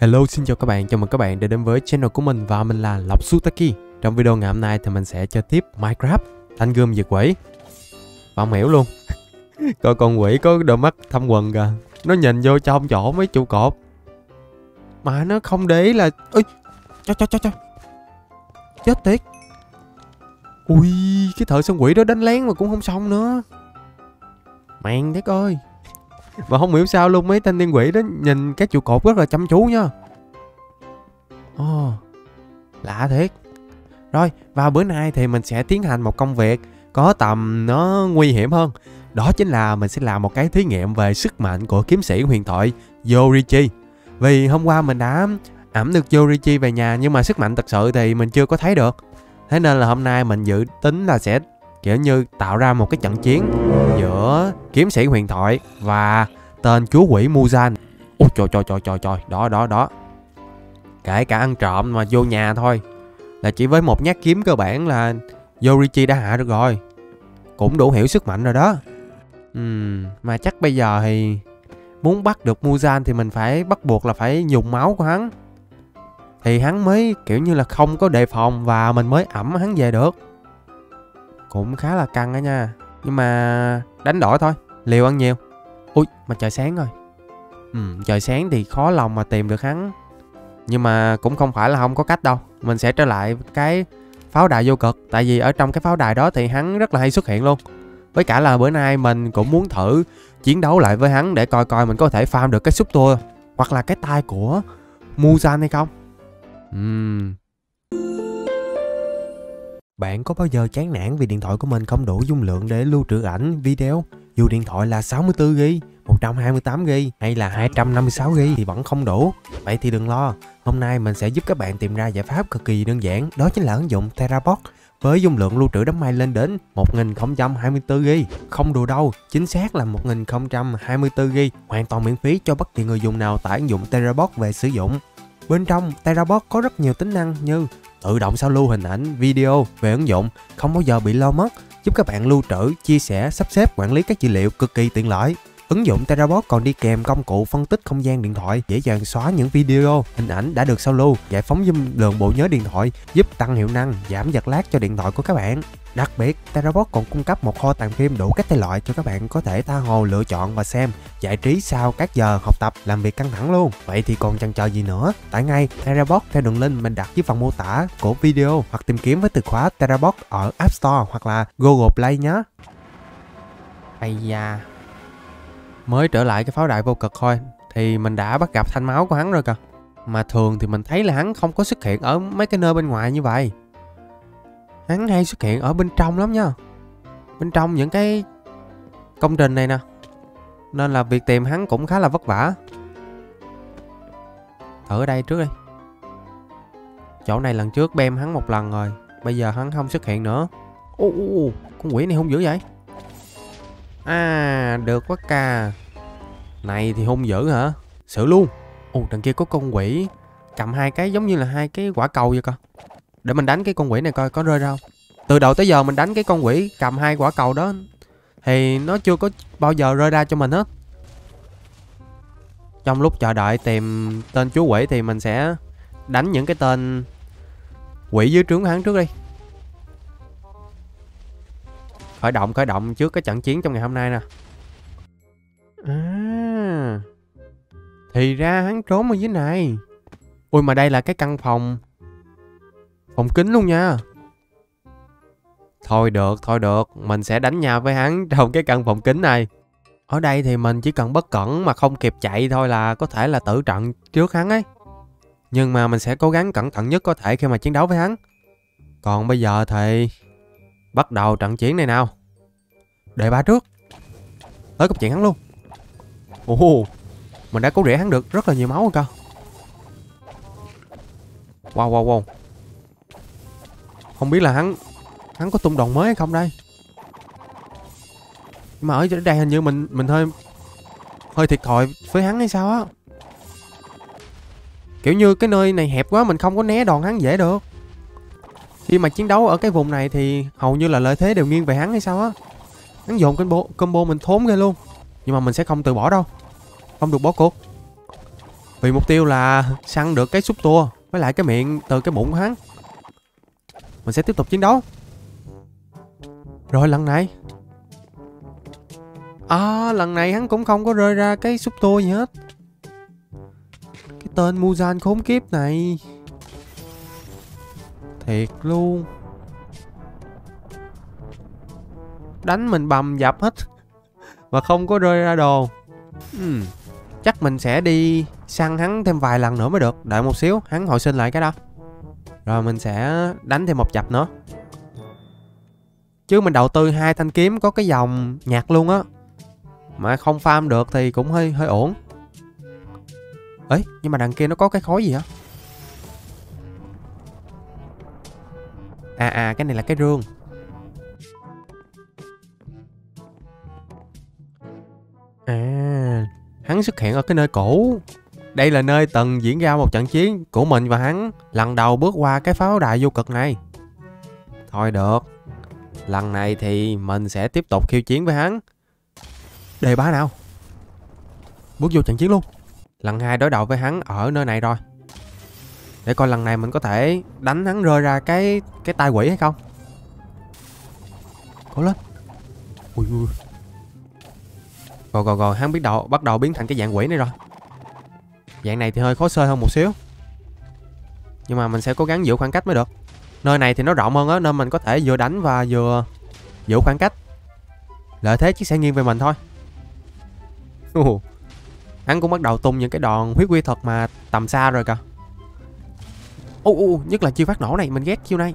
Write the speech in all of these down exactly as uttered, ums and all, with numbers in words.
Hello, xin chào các bạn, chào mừng các bạn đã đến với channel của mình và mình là Lộc Zutaki. Trong video ngày hôm nay thì mình sẽ chơi tiếp Minecraft, thanh gươm diệt quỷ. Và ông hiểu luôn. Coi con quỷ có đôi mắt thâm quần kìa. Nó nhìn vô trong chỗ mấy trụ cột mà nó không để ý là... Ê, cho cho cho cho. Chết tiệt. Ui, cái thợ săn quỷ đó đánh lén mà cũng không xong nữa. Mẹn thiệt ơi. Mà không hiểu sao luôn, mấy thanh niên quỷ đó nhìn cái trụ cột rất là chăm chú nha. Ồ, lạ thiệt. Rồi, và bữa nay thì mình sẽ tiến hành một công việc có tầm nó nguy hiểm hơn. Đó chính là mình sẽ làm một cái thí nghiệm về sức mạnh của kiếm sĩ huyền thoại Yoriichi. Vì hôm qua mình đã ẵm được Yoriichi về nhà, nhưng mà sức mạnh thật sự thì mình chưa có thấy được. Thế nên là hôm nay mình dự tính là sẽ kiểu như tạo ra một cái trận chiến giữa kiếm sĩ huyền thoại và tên chúa quỷ Muzan. Ôi trời trời trời trời trời, đó đó đó. Kể cả ăn trộm mà vô nhà thôi là chỉ với một nhát kiếm cơ bản là Yoriichi đã hạ được rồi. Cũng đủ hiểu sức mạnh rồi đó. Uhm, mà chắc bây giờ thì muốn bắt được Muzan thì mình phải bắt buộc là phải dùng máu của hắn. Thì hắn mới kiểu như là không có đề phòng và mình mới ẵm hắn về được. Cũng khá là căng đó nha. Nhưng mà đánh đổi thôi, liều ăn nhiều. Ui, mà trời sáng rồi. Ừ, trời sáng thì khó lòng mà tìm được hắn. Nhưng mà cũng không phải là không có cách đâu. Mình sẽ trở lại cái pháo đài vô cực. Tại vì ở trong cái pháo đài đó thì hắn rất là hay xuất hiện luôn. Với cả là bữa nay mình cũng muốn thử chiến đấu lại với hắn để coi coi mình có thể farm được cái súp tua hoặc là cái tai của Muzan hay không. Ừm. Bạn có bao giờ chán nản vì điện thoại của mình không đủ dung lượng để lưu trữ ảnh, video? Dù điện thoại là sáu mươi tư gi-ga-bai, một trăm hai mươi tám gi-ga-bai hay là hai trăm năm mươi sáu gi-ga-bai thì vẫn không đủ. Vậy thì đừng lo, hôm nay mình sẽ giúp các bạn tìm ra giải pháp cực kỳ đơn giản. Đó chính là ứng dụng Terabox với dung lượng lưu trữ đám mây lên đến một nghìn không trăm hai mươi tư gi-ga-bai. Không đùa đâu, chính xác là một nghìn không trăm hai mươi tư gi-ga-bai, hoàn toàn miễn phí cho bất kỳ người dùng nào tải ứng dụng Terabox về sử dụng. Bên trong, Terabox có rất nhiều tính năng như tự động sao lưu hình ảnh, video về ứng dụng, không bao giờ bị lo mất, giúp các bạn lưu trữ, chia sẻ, sắp xếp, quản lý các dữ liệu cực kỳ tiện lợi. Ứng dụng Terabox còn đi kèm công cụ phân tích không gian điện thoại, dễ dàng xóa những video, hình ảnh đã được sao lưu, giải phóng dung lượng bộ nhớ điện thoại, giúp tăng hiệu năng, giảm giật lag cho điện thoại của các bạn. Đặc biệt, Terabox còn cung cấp một kho tàng phim đủ các thể loại cho các bạn có thể tha hồ lựa chọn và xem, giải trí sau các giờ học tập, làm việc căng thẳng luôn. Vậy thì còn chần chờ gì nữa? Tải ngay Terabox theo đường link mình đặt dưới phần mô tả của video hoặc tìm kiếm với từ khóa Terabox ở App Store hoặc là Google Play nhé. Ây da, mới trở lại cái pháo đài vô cực thôi thì mình đã bắt gặp thanh máu của hắn rồi kìa. Mà thường thì mình thấy là hắn không có xuất hiện ở mấy cái nơi bên ngoài như vậy. Hắn hay xuất hiện ở bên trong lắm nha. Bên trong những cái công trình này nè. Nên là việc tìm hắn cũng khá là vất vả. Thử ở đây trước đi. Chỗ này lần trước bem hắn một lần rồi. Bây giờ hắn không xuất hiện nữa. Ô, ô, con quỷ này hung dữ vậy. À, được quá ca. Này thì hung dữ hả? Xử luôn. Ồ, đằng kia có con quỷ cầm hai cái giống như là hai cái quả cầu vậy coi. Để mình đánh cái con quỷ này coi có rơi ra không. Từ đầu tới giờ mình đánh cái con quỷ cầm hai quả cầu đó thì nó chưa có bao giờ rơi ra cho mình hết. Trong lúc chờ đợi tìm tên chúa quỷ thì mình sẽ đánh những cái tên quỷ dưới trướng hắn trước đi. Khởi động, khởi động trước cái trận chiến trong ngày hôm nay nè. À, thì ra hắn trốn ở dưới này. Ui, mà đây là cái căn phòng Phòng kính luôn nha. Thôi được, thôi được. Mình sẽ đánh nhau với hắn trong cái căn phòng kính này. Ở đây thì mình chỉ cần bất cẩn mà không kịp chạy thôi là có thể là tử trận trước hắn ấy. Nhưng mà mình sẽ cố gắng cẩn thận nhất có thể khi mà chiến đấu với hắn. Còn bây giờ thì bắt đầu trận chiến này nào. Đề ba trước. Tới cục chuyện hắn luôn. Ồ, mình đã cứu rỉa hắn được rất là nhiều máu rồi cơ. Wow wow wow. Không biết là hắn Hắn có tung đòn mới hay không đây. Nhưng mà ở đây hình như mình Mình hơi Hơi thiệt thòi với hắn hay sao á. Kiểu như cái nơi này hẹp quá, mình không có né đòn hắn dễ được. Khi mà chiến đấu ở cái vùng này thì hầu như là lợi thế đều nghiêng về hắn hay sao á. Hắn dồn combo, combo mình thốn ghê luôn. Nhưng mà mình sẽ không từ bỏ đâu. Không được bỏ cuộc. Vì mục tiêu là săn được cái xúc tua với lại cái miệng từ cái bụng của hắn. Mình sẽ tiếp tục chiến đấu. Rồi lần này à, lần này hắn cũng không có rơi ra cái xúc tua gì hết. Cái tên Muzan khốn kiếp này thiệt luôn, đánh mình bầm dập hết và không có rơi ra đồ. uhm. Chắc mình sẽ đi săn hắn thêm vài lần nữa mới được. Đợi một xíu, hắn hồi sinh lại cái đó. Rồi mình sẽ đánh thêm một chập nữa. Chứ mình đầu tư hai thanh kiếm có cái dòng nhạt luôn á, mà không farm được thì cũng hơi hơi ổn. Ấy, nhưng mà đằng kia nó có cái khối gì á? À à, cái này là cái rương. À, hắn xuất hiện ở cái nơi cũ. Đây là nơi từng diễn ra một trận chiến của mình và hắn lần đầu bước qua cái pháo đài vô cực này. Thôi được, lần này thì mình sẽ tiếp tục khiêu chiến với hắn. Đề bá nào, bước vô trận chiến luôn. Lần hai đối đầu với hắn ở nơi này rồi. Để coi lần này mình có thể đánh hắn rơi ra cái cái tai quỷ hay không. Cố lên. Ui ui. Rồi rồi rồi, hắn biết đầu bắt đầu biến thành cái dạng quỷ này rồi. Dạng này thì hơi khó sơi hơn một xíu, nhưng mà mình sẽ cố gắng giữ khoảng cách mới được. Nơi này thì nó rộng hơn á, nên mình có thể vừa đánh và vừa giữ khoảng cách. Lợi thế chỉ sẽ nghiêng về mình thôi. uh, Hắn cũng bắt đầu tung những cái đòn huyết quy thuật mà tầm xa rồi kìa. Ô uh, uh, nhất là chiêu phát nổ này, mình ghét chiêu này.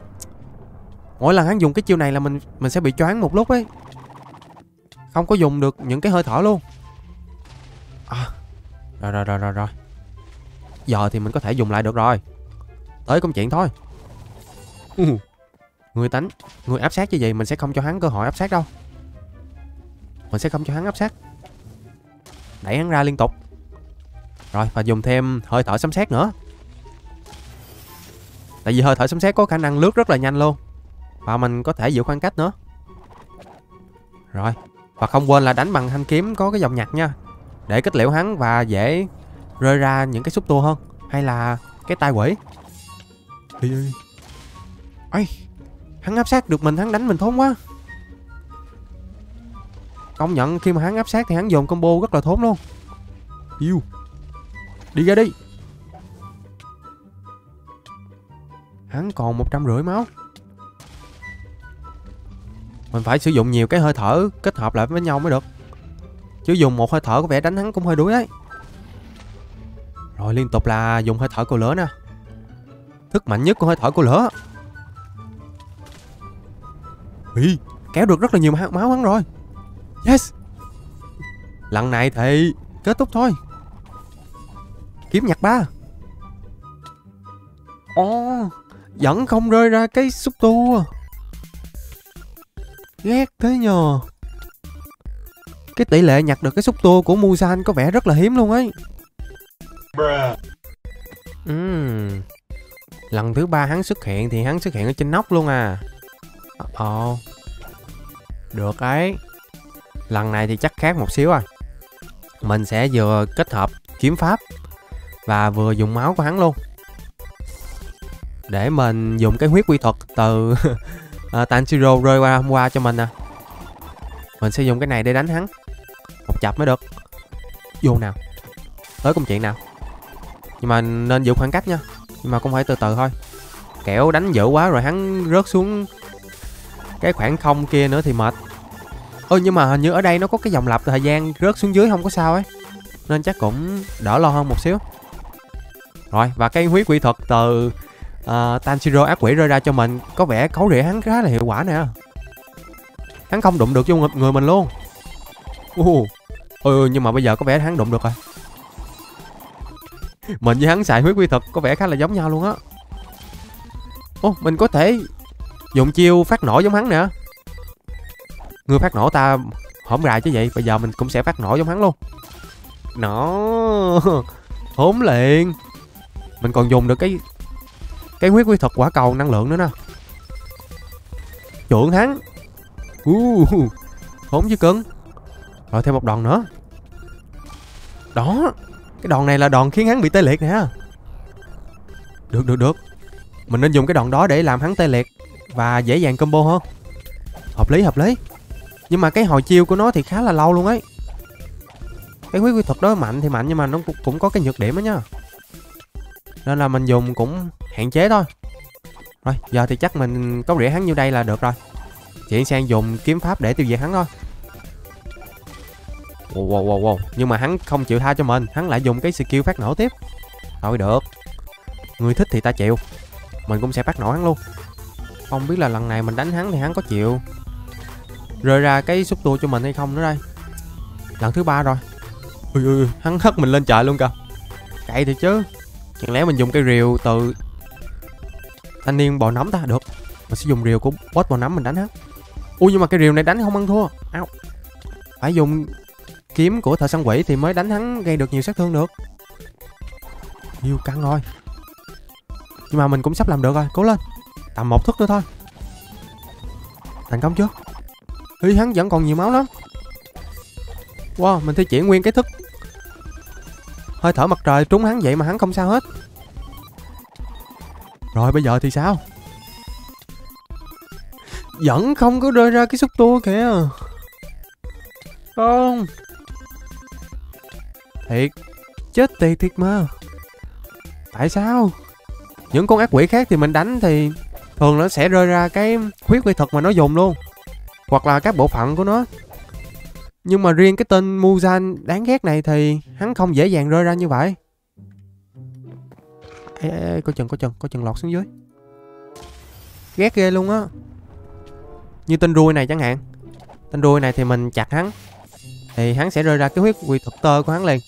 Mỗi lần hắn dùng cái chiêu này là mình mình sẽ bị choáng một lúc ấy, không có dùng được những cái hơi thở luôn. à, Rồi rồi rồi rồi rồi giờ thì mình có thể dùng lại được rồi. Tới công chuyện thôi. Ừ. Người tánh, người áp sát chứ gì, mình sẽ không cho hắn cơ hội áp sát đâu. Mình sẽ không cho hắn áp sát. Đẩy hắn ra liên tục. Rồi, và dùng thêm hơi thở sấm sét nữa. Tại vì hơi thở sấm sét có khả năng lướt rất là nhanh luôn, và mình có thể giữ khoảng cách nữa. Rồi, và không quên là đánh bằng thanh kiếm có cái dòng nhặt nha, để kết liễu hắn và dễ rơi ra những cái xúc tua hơn, hay là cái tai quỷ. Đi đi. Ây, hắn áp sát được mình, hắn đánh mình thốn quá. Công nhận khi mà hắn áp sát thì hắn dồn combo rất là thốn luôn. Yêu. Đi ra đi. Hắn còn một trăm rưỡi máu. Mình phải sử dụng nhiều cái hơi thở kết hợp lại với nhau mới được, chứ dùng một hơi thở có vẻ đánh hắn cũng hơi đuối đấy. Rồi liên tục là dùng hơi thở của lửa nè. Thức mạnh nhất của hơi thở của lửa. Ý, kéo được rất là nhiều máu hắn rồi. Yes. Lần này thì kết thúc thôi. Kiếm nhặt ba. Ồ, vẫn không rơi ra cái xúc tua. Ghét thế nhờ. Cái tỷ lệ nhặt được cái xúc tua của Muzan có vẻ rất là hiếm luôn ấy. uhm. Lần thứ ba hắn xuất hiện thì hắn xuất hiện ở trên nóc luôn à. Ồ, được ấy. Lần này thì chắc khác một xíu à. Mình sẽ vừa kết hợp kiếm pháp và vừa dùng máu của hắn luôn, để mình dùng cái huyết quy thuật từ uh, Tanjiro rơi qua hôm qua cho mình nè. À, mình sẽ dùng cái này để đánh hắn một chập mới được. Vô nào, tới công chuyện nào. Nhưng mà nên giữ khoảng cách nha, nhưng mà cũng phải từ từ thôi, kẻo đánh dữ quá rồi hắn rớt xuống cái khoảng không kia nữa thì mệt. Ôi, nhưng mà hình như ở đây nó có cái dòng lặp thời gian rớt xuống dưới không có sao ấy, nên chắc cũng đỡ lo hơn một xíu. Rồi, và cái huyết quỷ thuật từ uh, Tanjiro ác quỷ rơi ra cho mình có vẻ cấu rỉa hắn khá là hiệu quả nè. Hắn không đụng được vô người mình luôn. uh, Ừ, nhưng mà bây giờ có vẻ hắn đụng được rồi. Mình với hắn xài huyết quỷ thuật có vẻ khá là giống nhau luôn á. Ô, mình có thể dùng chiêu phát nổ giống hắn nè. Người phát nổ ta hổm rài chứ vậy. Bây giờ mình cũng sẽ phát nổ giống hắn luôn. Nó hổm liền. Mình còn dùng được cái Cái huyết quy thuật quả cầu năng lượng nữa nè. Trượng hắn. uh, Hổm chứ cưng. Rồi thêm một đòn nữa. Đó. Cái đòn này là đòn khiến hắn bị tê liệt nè. Được được được, mình nên dùng cái đòn đó để làm hắn tê liệt và dễ dàng combo hơn. Hợp lý hợp lý. Nhưng mà cái hồi chiêu của nó thì khá là lâu luôn ấy. Cái quý quy thuật đó mạnh thì mạnh, nhưng mà nó cũng có cái nhược điểm đó nha. Nên là mình dùng cũng hạn chế thôi. Rồi giờ thì chắc mình có rỉa hắn như đây là được rồi. Chuyển sang dùng kiếm pháp để tiêu diệt hắn thôi. Wow, wow, wow, wow. Nhưng mà hắn không chịu tha cho mình. Hắn lại dùng cái skill phát nổ tiếp. Thôi được, người thích thì ta chịu. Mình cũng sẽ phát nổ hắn luôn. Không biết là lần này mình đánh hắn thì hắn có chịu rơi ra cái xúc tua cho mình hay không nữa đây. Lần thứ ba rồi. Ui, ui, hắn hất mình lên trời luôn kìa. Cậy thì chứ. Chẳng lẽ mình dùng cái rìu từ thanh niên bò nấm ta? Được, mình sẽ dùng rìu của boss bò nấm mình đánh hắn. Ui nhưng mà cái rìu này đánh không ăn thua. Ow. Phải dùng kiếm của thợ săn quỷ thì mới đánh hắn gây được nhiều sát thương được. Nhiều căng rồi. Nhưng mà mình cũng sắp làm được rồi, cố lên. Tầm một thức nữa thôi. Thành công chưa? Ý hắn vẫn còn nhiều máu lắm. Wow, mình thi triển nguyên cái thức hơi thở mặt trời trúng hắn vậy mà hắn không sao hết. Rồi bây giờ thì sao? Vẫn không có rơi ra cái xúc tua kìa. Không. Thiệt. Chết tiệt thiệt mà. Tại sao? Những con ác quỷ khác thì mình đánh thì thường nó sẽ rơi ra cái huyết quy thuật mà nó dùng luôn, hoặc là các bộ phận của nó. Nhưng mà riêng cái tên Muzan đáng ghét này thì hắn không dễ dàng rơi ra như vậy. Ê, ê, ê, coi chừng, coi chừng, coi chừng lọt xuống dưới. Ghét ghê luôn á. Như tên ruồi này chẳng hạn. Tên ruồi này thì mình chặt hắn thì hắn sẽ rơi ra cái huyết quy thuật tơ của hắn liền.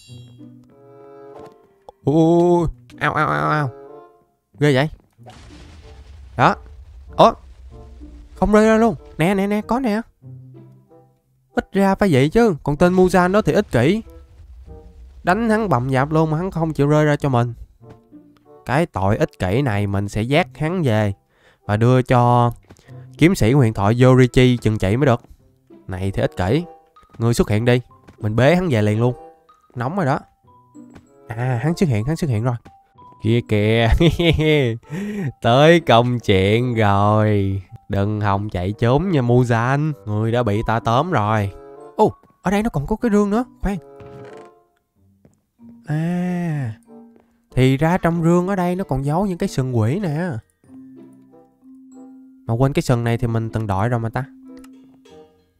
Ui, ao ao ao ao. Ghê vậy. Đó. Ủa, không rơi ra luôn. Nè nè nè, có nè. Ít ra phải vậy chứ. Còn tên Muzan đó thì ích kỷ, đánh hắn bầm dạp luôn mà hắn không chịu rơi ra cho mình. Cái tội ích kỷ này mình sẽ dắt hắn về và đưa cho kiếm sĩ huyền thoại Yoriichi chừng trị mới được. Này thì ích kỷ. Người xuất hiện đi. Mình bế hắn về liền luôn. Nóng rồi đó. À hắn xuất hiện, hắn xuất hiện rồi. Kìa kìa. Tới công chuyện rồi. Đừng hòng chạy trốn nha Muzan. Người đã bị ta tóm rồi. Ồ, ở đây nó còn có cái rương nữa. Khoan. À, thì ra trong rương ở đây nó còn giấu những cái sừng quỷ nè. Mà quên cái sừng này thì mình từng đội rồi mà ta.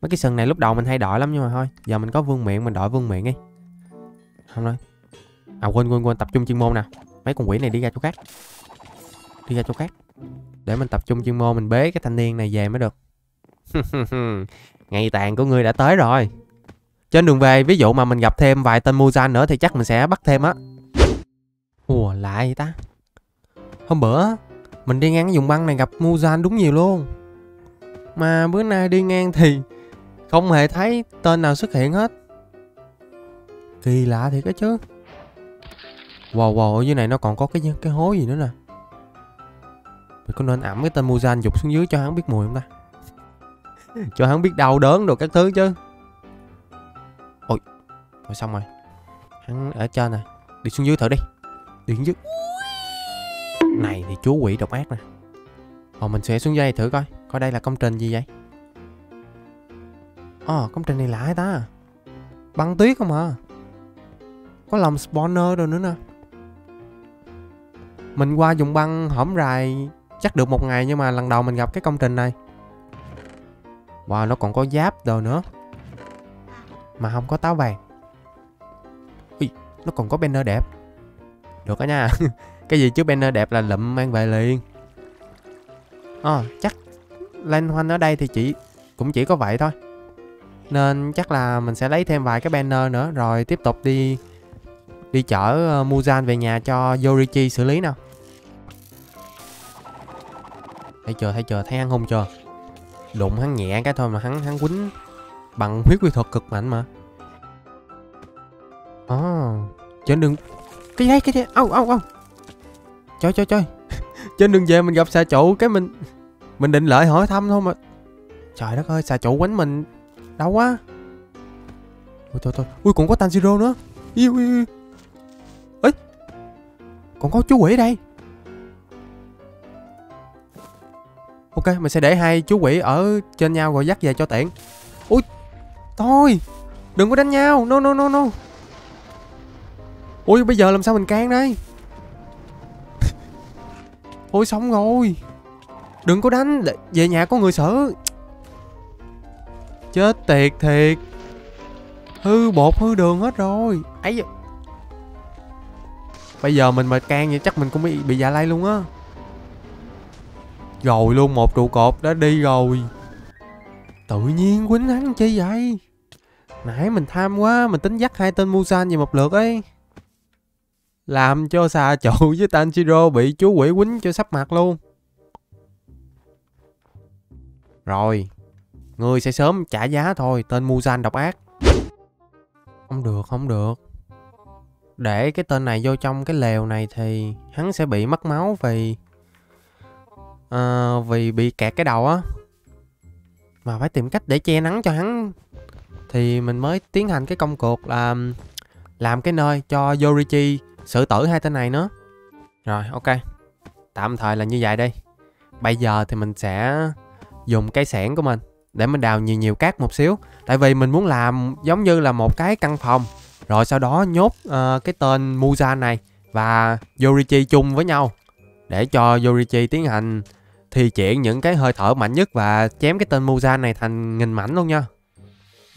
Mấy cái sừng này lúc đầu mình hay đội lắm, nhưng mà thôi, giờ mình có vương miện mình đội vương miện đi. Không rồi. À quên quên quên, tập trung chuyên môn nè. Mấy con quỷ này đi ra chỗ khác. Đi ra chỗ khác. Để mình tập trung chuyên môn, mình bế cái thanh niên này về mới được. Ngày tàn của ngươi đã tới rồi. Trên đường về, ví dụ mà mình gặp thêm vài tên Muzan nữa thì chắc mình sẽ bắt thêm á. Ủa, lạ vậy ta. Hôm bữa, mình đi ngang cái vùng băng này gặp Muzan đúng nhiều luôn. Mà bữa nay đi ngang thì không hề thấy tên nào xuất hiện hết. Kỳ lạ thiệt đó chứ. Wow wow, ở dưới này nó còn có cái cái hố gì nữa nè. Mình có nên ẩm cái tên Muzan dục xuống dưới cho hắn biết mùi không ta? Cho hắn biết đau đớn đồ các thứ chứ. Ôi, rồi xong rồi. Hắn ở trên nè. Đi xuống dưới thử đi. Đi xuống dưới. Này thì chú quỷ độc ác nè. Rồi mình sẽ xuống dây thử coi. Coi đây là công trình gì vậy? Ờ, à, công trình này lạ hay ta? Băng tuyết không hả? Có lòng spawner rồi nữa nè. Mình qua vùng băng hõm rài chắc được một ngày, nhưng mà lần đầu mình gặp cái công trình này. Wow, nó còn có giáp đồ nữa. Mà không có táo vàng. Ui, nó còn có banner đẹp. Được đó nha. Cái gì chứ banner đẹp là lụm mang về liền. Ờ, à, chắc lan hoanh ở đây thì chỉ cũng chỉ có vậy thôi. Nên chắc là mình sẽ lấy thêm vài cái banner nữa rồi tiếp tục đi. Đi chở Muzan về nhà cho Yoriichi xử lý nào. Thấy chờ, thấy chờ, thấy hắn không chờ. Đụng hắn nhẹ cái thôi mà hắn hắn quýnh bằng huyết quy thuật cực mạnh mà. Ồ, oh, trên đường cái đấy cái đấy, ô ô ô. Trời trời trời. Trên đường về mình gặp xà trụ cái mình mình định lợi hỏi thăm thôi mà. Trời đất ơi, xà trụ quánh mình đau quá. Ôi thôi thôi. Ui cũng có Tanjiro nữa. Yêu yêu. Còn có chú quỷ đây. Ok, mình sẽ để hai chú quỷ ở trên nhau rồi dắt về cho tiện. Ui, thôi, đừng có đánh nhau. No, no, no, no. Ui, bây giờ làm sao mình can đây? Ôi, xong rồi. Đừng có đánh, về nhà có người sợ. Chết tiệt thiệt. Hư bột, hư đường hết rồi. Ấy. Bây giờ mình mà can vậy chắc mình cũng bị, bị dạ lây luôn á. Rồi luôn, một trụ cột đã đi rồi. Tự nhiên quýnh hắn chi vậy? Nãy mình tham quá, mình tính dắt hai tên Muzan về một lượt ấy. Làm cho xà trụ với Tanjiro bị chú quỷ quýnh cho sắp mặt luôn. Rồi, người sẽ sớm trả giá thôi, tên Muzan độc ác. Không được, không được. Để cái tên này vô trong cái lều này thì hắn sẽ bị mất máu vì... À, vì bị kẹt cái đầu á. Mà phải tìm cách để che nắng cho hắn. Thì mình mới tiến hành cái công cuộc là làm cái nơi cho Yoriichi xử tử hai tên này nữa. Rồi, ok. Tạm thời là như vậy đây. Bây giờ thì mình sẽ dùng cái xẻng của mình để mình đào nhiều nhiều cát một xíu. Tại vì mình muốn làm giống như là một cái căn phòng. Rồi sau đó nhốt uh, cái tên Muzan này và Yoriichi chung với nhau, để cho Yoriichi tiến hành thi triển những cái hơi thở mạnh nhất và chém cái tên Muzan này thành nghìn mảnh luôn nha.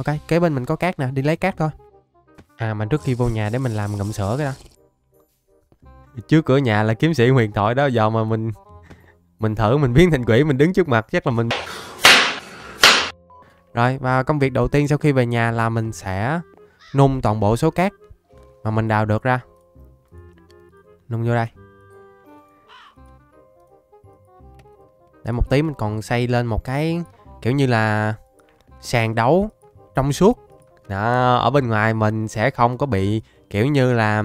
Ok, kế bên mình có cát nè, đi lấy cát thôi. À, mà trước khi vô nhà để mình làm ngậm sữa cái đó. Trước cửa nhà là kiếm sĩ huyền thoại đó. Giờ mà mình Mình thử mình biến thành quỷ, mình đứng trước mặt chắc là mình... Rồi, và công việc đầu tiên sau khi về nhà là mình sẽ nung toàn bộ số cát mà mình đào được ra. Nung vô đây. Để một tí mình còn xây lên một cái kiểu như là sàn đấu trong suốt. Đó, ở bên ngoài mình sẽ không có bị kiểu như là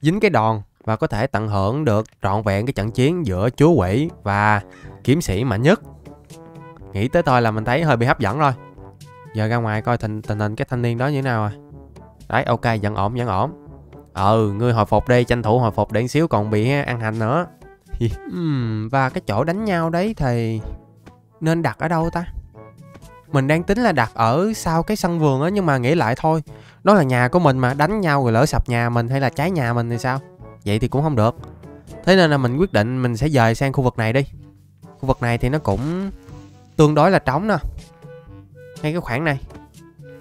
dính cái đòn và có thể tận hưởng được trọn vẹn cái trận chiến giữa chúa quỷ và kiếm sĩ mạnh nhất. Nghĩ tới thôi là mình thấy hơi bị hấp dẫn rồi. Giờ ra ngoài coi tình tình hình cái thanh niên đó như thế nào à. Đấy, ok, vẫn ổn, vẫn ổn. Ừ, ngươi hồi phục đi, tranh thủ hồi phục để xíu còn bị ăn hành nữa. uhm, Và cái chỗ đánh nhau đấy thì nên đặt ở đâu ta? Mình đang tính là đặt ở sau cái sân vườn á, nhưng mà nghĩ lại thôi, đó là nhà của mình mà, đánh nhau rồi lỡ sập nhà mình hay là cháy nhà mình thì sao? Vậy thì cũng không được. Thế nên là mình quyết định mình sẽ dời sang khu vực này đi. Khu vực này thì nó cũng tương đối là trống nè, ngay cái khoảng này.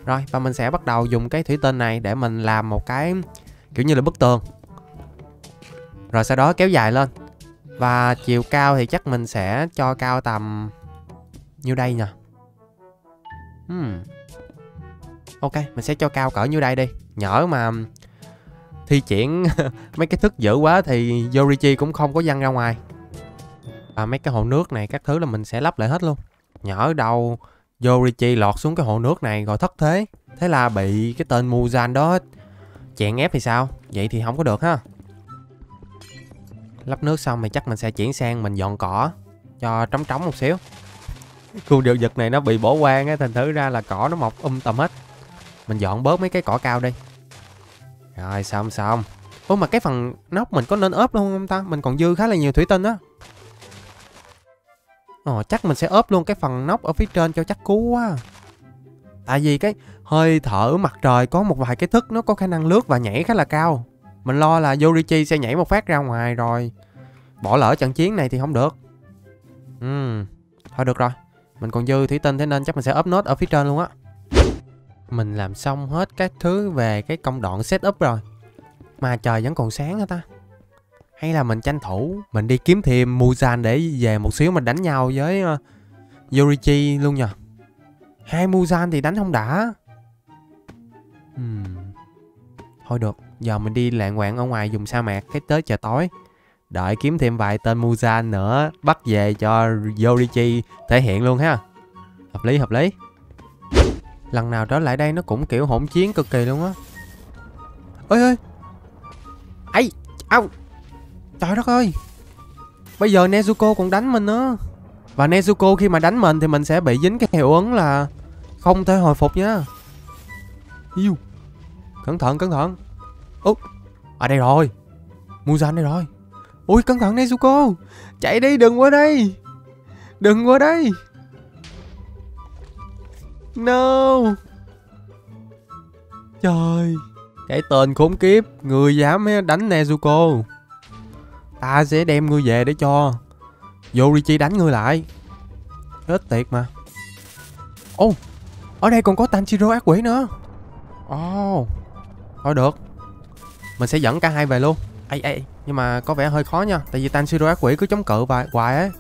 Rồi, và mình sẽ bắt đầu dùng cái thủy tinh này để mình làm một cái kiểu như là bức tường. Rồi sau đó kéo dài lên. Và chiều cao thì chắc mình sẽ cho cao tầm như đây nè. Hmm. Ok, mình sẽ cho cao cỡ như đây đi. Nhỡ mà thi triển mấy cái thức dữ quá thì Yoriichi cũng không có văng ra ngoài. Và mấy cái hồ nước này các thứ là mình sẽ lắp lại hết luôn. Nhỡ đầu Yoriichi lọt xuống cái hồ nước này rồi thất thế, thế là bị cái tên Muzan đó chèn ép thì sao? Vậy thì không có được ha. Lắp nước xong thì chắc mình sẽ chuyển sang mình dọn cỏ cho trống trống một xíu. Khu điều vực này nó bị bỏ hoang á, thành thử ra là cỏ nó mọc um tùm hết. Mình dọn bớt mấy cái cỏ cao đi. Rồi xong xong. Ủa mà cái phần nóc mình có nên ốp luôn không ta? Mình còn dư khá là nhiều thủy tinh á. Ồ, chắc mình sẽ ốp luôn cái phần nóc ở phía trên cho chắc cú quá. Tại vì cái hơi thở mặt trời có một vài cái thức nó có khả năng lướt và nhảy khá là cao. Mình lo là Yoriichi sẽ nhảy một phát ra ngoài rồi bỏ lỡ trận chiến này thì không được. Ừ, thôi được rồi. Mình còn dư thủy tinh thế nên chắc mình sẽ ốp nốt ở phía trên luôn á. Mình làm xong hết các thứ về cái công đoạn setup rồi. Mà trời vẫn còn sáng hả ta? Hay là mình tranh thủ mình đi kiếm thêm Muzan để về một xíu mình đánh nhau với uh, Yoriichi luôn nhờ. Hai Muzan thì đánh không đã. uhm. Thôi được. Giờ mình đi lạng quạng ở ngoài vùng sa mạc cái tới trời tối, đợi kiếm thêm vài tên Muzan nữa bắt về cho Yoriichi thể hiện luôn ha. Hợp lý, hợp lý. Lần nào trở lại đây nó cũng kiểu hỗn chiến cực kỳ luôn á. Ơi ơi. Ấy, au. Trời đất ơi. Bây giờ Nezuko còn đánh mình nữa. Và Nezuko khi mà đánh mình thì mình sẽ bị dính cái hiệu ứng là không thể hồi phục nha. Yêu. Cẩn thận, cẩn thận. Úp, ở đây rồi. Muzan đây rồi. Ôi cẩn thận Nezuko. Chạy đi, đừng qua đây. Đừng qua đây. No. Trời. Cái tên khốn kiếp, người dám đánh Nezuko, ta sẽ đem ngươi về để cho Yoriichi đánh ngươi lại. Hết tiệt mà. Ô, oh, ở đây còn có Tanjiro ác quỷ nữa. Ồ, oh, thôi được. Mình sẽ dẫn cả hai về luôn. Ê, ê, nhưng mà có vẻ hơi khó nha. Tại vì Tanjiro ác quỷ cứ chống cự hoài, hoài ấy.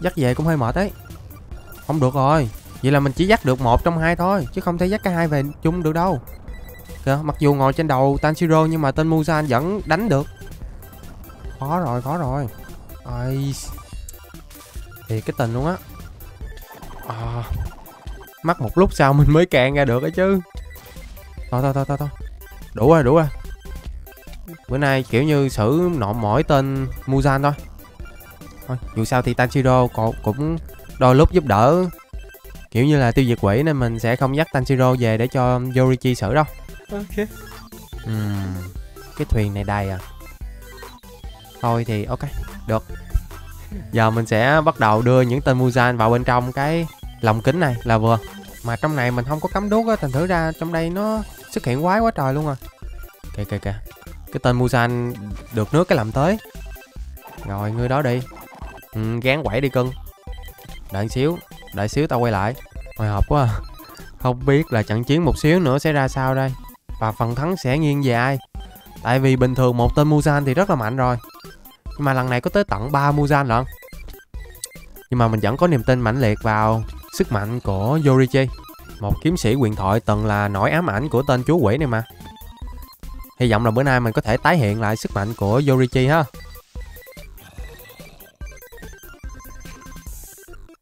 Dắt về cũng hơi mệt ấy. Không được rồi. Vậy là mình chỉ dắt được một trong hai thôi, chứ không thể dắt cả hai về chung được đâu. Kìa, mặc dù ngồi trên đầu Tanjiro nhưng mà tên Muzan vẫn đánh được. Khó rồi, khó rồi. Ai... thì cái tình luôn á. À, mắc một lúc sau mình mới càng ra được ấy chứ. Thôi thôi thôi thôi thôi. Đủ rồi, đủ rồi. Bữa nay kiểu như xử nộm mỗi tên Muzan thôi. Thôi, dù sao thì Tanjiro cũng đôi lúc giúp đỡ, kiểu như là tiêu diệt quỷ, nên mình sẽ không dắt Tanjiro về để cho Yoriichi xử đâu. Ok. Uhm, cái thuyền này đầy à. Thôi thì ok, được. Giờ mình sẽ bắt đầu đưa những tên Muzan vào bên trong cái lồng kính này là vừa. Mà trong này mình không có cắm đuốc á, thành thử ra trong đây nó xuất hiện quái quá trời luôn à. Kìa kìa kìa. Cái tên Muzan được nước cái làm tới. Rồi, ngươi đó đi. Ừ, gán quẩy đi cưng. Đợi xíu, đợi xíu tao quay lại. Hồi hộp quá à. Không biết là trận chiến một xíu nữa sẽ ra sao đây. Và phần thắng sẽ nghiêng về ai. Tại vì bình thường một tên Muzan thì rất là mạnh rồi, nhưng mà lần này có tới tận ba Muzan lận. Nhưng mà mình vẫn có niềm tin mãnh liệt vào sức mạnh của Yoriichi, một kiếm sĩ huyền thoại từng là nỗi ám ảnh của tên chú quỷ này mà. Hy vọng là bữa nay mình có thể tái hiện lại sức mạnh của Yoriichi ha.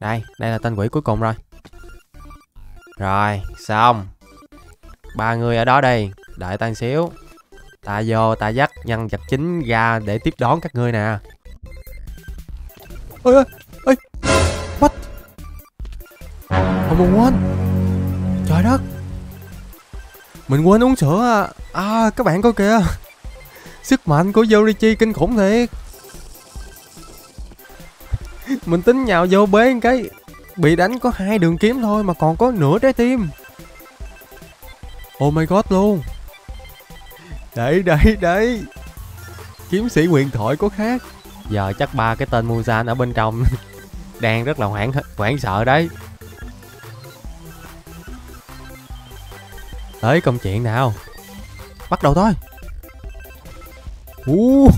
Đây, đây là tên quỷ cuối cùng rồi. Rồi, xong. Ba người ở đó đi, đợi tan xíu. Ta vô, ta dắt nhân vật chính ra để tiếp đón các ngươi nè. Ôi ơi, ơi. What? Ôi, mình quên. Trời đất. Mình quên uống sữa à. À, các bạn coi kìa. Sức mạnh của Yoriichi kinh khủng thiệt. Mình tính nhào vô bế cái, bị đánh có hai đường kiếm thôi mà còn có nửa trái tim. Oh my god luôn. Đấy, đấy, đấy. Kiếm sĩ huyền thoại có khác. Giờ chắc ba cái tên Muzan ở bên trong đang rất là hoảng, hoảng sợ đấy. Tới công chuyện nào. Bắt đầu thôi. uh,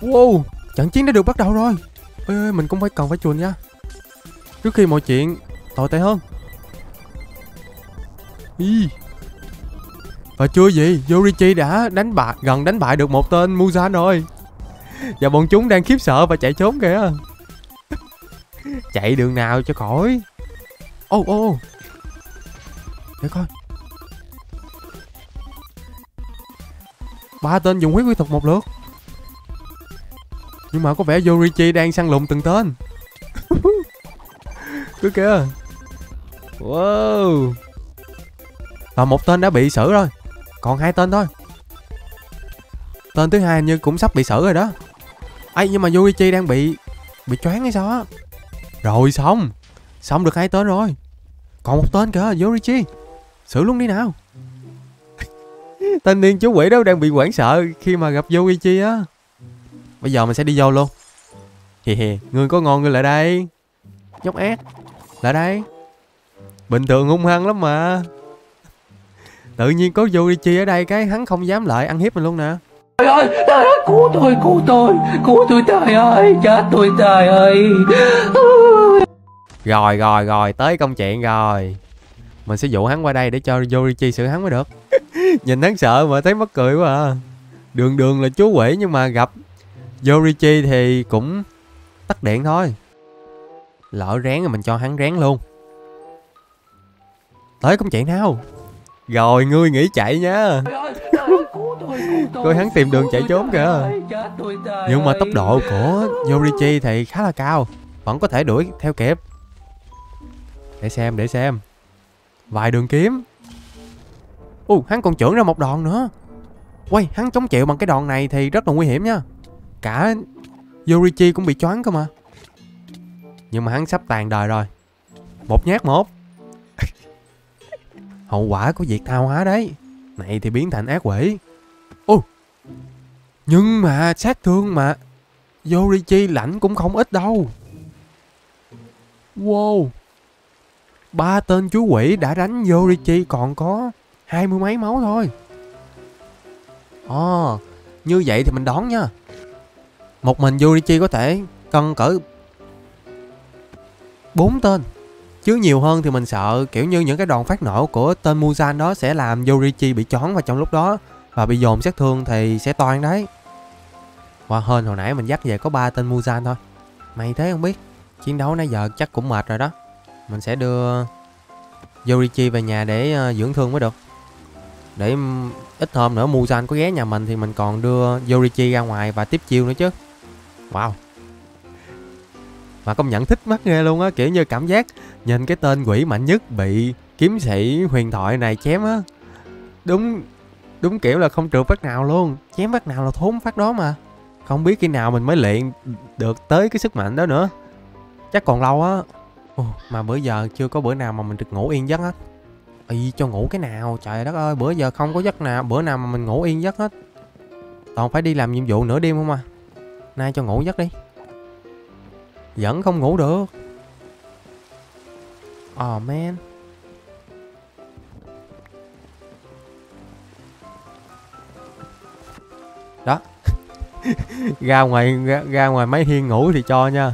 Wow, trận chiến đã được bắt đầu rồi. Ê, ê, mình cũng phải cần phải chuồn nha, trước khi mọi chuyện tồi tệ hơn. Ý. Và chưa gì, Yoriichi đã đánh bại, gần đánh bại được một tên Muzan rồi. Và bọn chúng đang khiếp sợ và chạy trốn kìa. Chạy đường nào cho khỏi. Ô oh, ô oh. Để coi. Ba tên dùng huyết quy thuật một lượt. Nhưng mà có vẻ Yoriichi đang săn lùng từng tên. Cứ kìa. Wow. Và một tên đã bị xử rồi. Còn hai tên thôi. Tên thứ hai như cũng sắp bị xử rồi đó. Ấy, nhưng mà Yoriichi đang bị Bị choáng hay sao á. Rồi xong. Xong được hai tên rồi. Còn một tên kìa Yoriichi. Xử luôn đi nào. Tên niên chú quỷ đó đang bị hoảng sợ khi mà gặp Yoriichi á. Bây giờ mình sẽ đi vô luôn. Hì hì, ngươi có ngon ngươi lại đây. Nhóc ác. Lại đây. Bình thường hung hăng lắm mà. Tự nhiên có Yoriichi ở đây cái hắn không dám lại ăn hiếp mình luôn nè. Trời ơi, trời ơi, cứu tôi, cứu tôi, cứu tôi trời ơi, chết tôi trời ơi. Rồi, rồi, rồi, tới công chuyện rồi. Mình sẽ dụ hắn qua đây để cho Yoriichi xử hắn mới được. Nhìn hắn sợ mà thấy mắc cười quá à. Đường đường là chú quỷ nhưng mà gặp Yoriichi thì cũng tắt điện thôi. Lỡ rén rồi mình cho hắn rén luôn. Tới công chuyện nào. Rồi ngươi nghĩ chạy nha. Coi hắn tìm đường chạy trốn kìa. Nhưng mà tốc độ của Yoriichi thì khá là cao, vẫn có thể đuổi theo kịp. Để xem, để xem. Vài đường kiếm. Ồ, uh, hắn còn chưởng ra một đòn nữa. Uầy, hắn chống chịu bằng cái đòn này thì rất là nguy hiểm nha. Cả Yoriichi cũng bị choáng cơ mà. Nhưng mà hắn sắp tàn đời rồi. Một nhát một. Hậu quả của việc tha hóa đấy. Này thì biến thành ác quỷ. Ô, nhưng mà sát thương mà Yoriichi lãnh cũng không ít đâu. Wow, ba tên chú quỷ đã đánh Yoriichi còn có hai mươi mấy máu thôi. Ồ, à, như vậy thì mình đón nha. Một mình Yoriichi có thể cân cỡ bốn tên, chứ nhiều hơn thì mình sợ kiểu như những cái đòn phát nổ của tên Muzan đó sẽ làm Yoriichi bị choáng vào trong lúc đó và bị dồn sát thương thì sẽ toan đấy. Qua hên hồi nãy mình dắt về có ba tên Muzan thôi. May thế không biết. Chiến đấu nãy giờ chắc cũng mệt rồi đó. Mình sẽ đưa Yoriichi về nhà để dưỡng thương mới được. Để ít hôm nữa Muzan có ghé nhà mình thì mình còn đưa Yoriichi ra ngoài và tiếp chiêu nữa chứ. Wow, mà công nhận thích mắt ghê luôn á. Kiểu như cảm giác nhìn cái tên quỷ mạnh nhất bị kiếm sĩ huyền thoại này chém á. Đúng đúng kiểu là không trượt phát nào luôn. Chém phát nào là thốn phát đó mà. Không biết khi nào mình mới luyện được tới cái sức mạnh đó nữa. Chắc còn lâu á. Ồ, mà bữa giờ chưa có bữa nào mà mình được ngủ yên giấc hết. Ý, cho ngủ cái nào, trời đất ơi, bữa giờ không có giấc nào, bữa nào mà mình ngủ yên giấc hết. Toàn phải đi làm nhiệm vụ nửa đêm không à. Nay cho ngủ giấc đi. Vẫn không ngủ được. Oh man. Đó. ra ngoài ra, ra ngoài mấy hiên ngủ thì cho nha.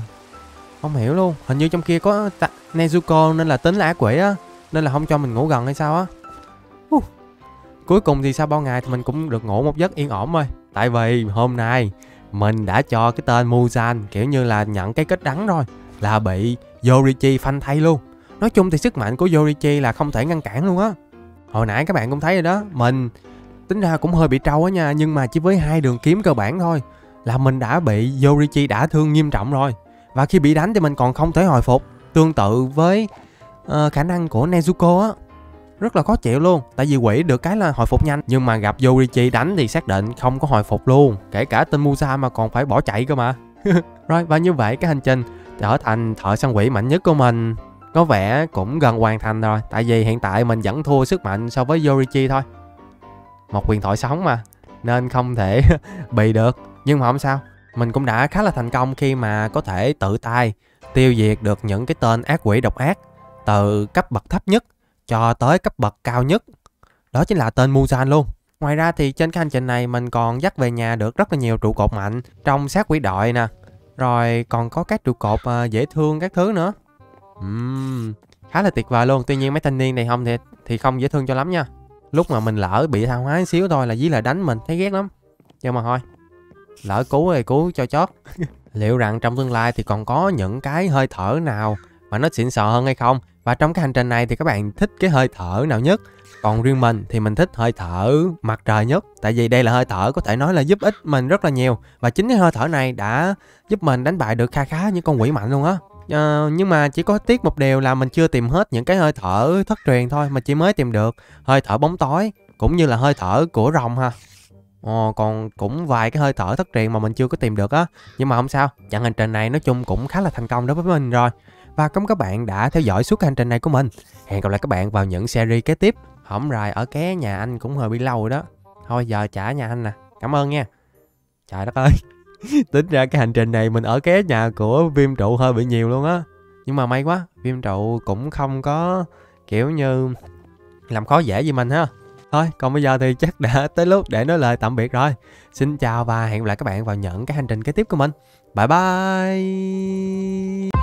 Không hiểu luôn, hình như trong kia có Nezuko nên là tính là ác quỷ á, nên là không cho mình ngủ gần hay sao á. uh. Cuối cùng thì sau bao ngày thì mình cũng được ngủ một giấc yên ổn thôi. Tại vì hôm nay mình đã cho cái tên Muzan kiểu như là nhận cái kết đắng rồi. Là bị Yoriichi phanh thay luôn. Nói chung thì sức mạnh của Yoriichi là không thể ngăn cản luôn á. Hồi nãy các bạn cũng thấy rồi đó. Mình tính ra cũng hơi bị trâu á nha. Nhưng mà chỉ với hai đường kiếm cơ bản thôi là mình đã bị Yoriichi đả thương nghiêm trọng rồi. Và khi bị đánh thì mình còn không thể hồi phục. Tương tự với uh, khả năng của Nezuko á. Rất là khó chịu luôn. Tại vì quỷ được cái là hồi phục nhanh. Nhưng mà gặp Yoriichi đánh thì xác định không có hồi phục luôn. Kể cả tên Muzan mà còn phải bỏ chạy cơ mà. Rồi, và như vậy cái hành trình trở thành thợ săn quỷ mạnh nhất của mình có vẻ cũng gần hoàn thành rồi. Tại vì hiện tại mình vẫn thua sức mạnh so với Yoriichi thôi. Một huyền thoại sống mà, nên không thể bị được. Nhưng mà không sao, mình cũng đã khá là thành công khi mà có thể tự tay tiêu diệt được những cái tên ác quỷ độc ác từ cấp bậc thấp nhất cho tới cấp bậc cao nhất. Đó chính là tên Muzan luôn. Ngoài ra thì trên cái hành trình này mình còn dắt về nhà được rất là nhiều trụ cột mạnh trong sát quỷ đội nè. Rồi còn có các trụ cột dễ thương các thứ nữa. uhm, Khá là tuyệt vời luôn. Tuy nhiên mấy thanh niên này không thì, thì không dễ thương cho lắm nha. Lúc mà mình lỡ bị tha hóa xíu thôi là dí là đánh mình, thấy ghét lắm. Nhưng mà thôi, lỡ cứu thì cứu cho chót. Liệu rằng trong tương lai thì còn có những cái hơi thở nào mà nó xịn sò hơn hay không? Và trong cái hành trình này thì các bạn thích cái hơi thở nào nhất? Còn riêng mình thì mình thích hơi thở mặt trời nhất. Tại vì đây là hơi thở có thể nói là giúp ích mình rất là nhiều. Và chính cái hơi thở này đã giúp mình đánh bại được kha khá những con quỷ mạnh luôn á. Ờ, nhưng mà chỉ có tiếc một điều là mình chưa tìm hết những cái hơi thở thất truyền thôi. Mà chỉ mới tìm được hơi thở bóng tối cũng như là hơi thở của rồng ha. Ồ, còn cũng vài cái hơi thở thất truyền mà mình chưa có tìm được á. Nhưng mà không sao, chặng hành trình này nói chung cũng khá là thành công đối với mình rồi. Và cảm ơn các bạn đã theo dõi suốt hành trình này của mình. Hẹn gặp lại các bạn vào những series kế tiếp. Hổng rày ở ké nhà anh cũng hơi bị lâu rồi đó. Thôi giờ trả nhà anh nè. Cảm ơn nha. Trời đất ơi. Tính ra cái hành trình này mình ở ké nhà của Viêm Trụ hơi bị nhiều luôn á. Nhưng mà may quá, Viêm Trụ cũng không có kiểu như làm khó dễ gì mình ha. Thôi, còn bây giờ thì chắc đã tới lúc để nói lời tạm biệt rồi. Xin chào và hẹn gặp lại các bạn vào những cái hành trình kế tiếp của mình. Bye bye.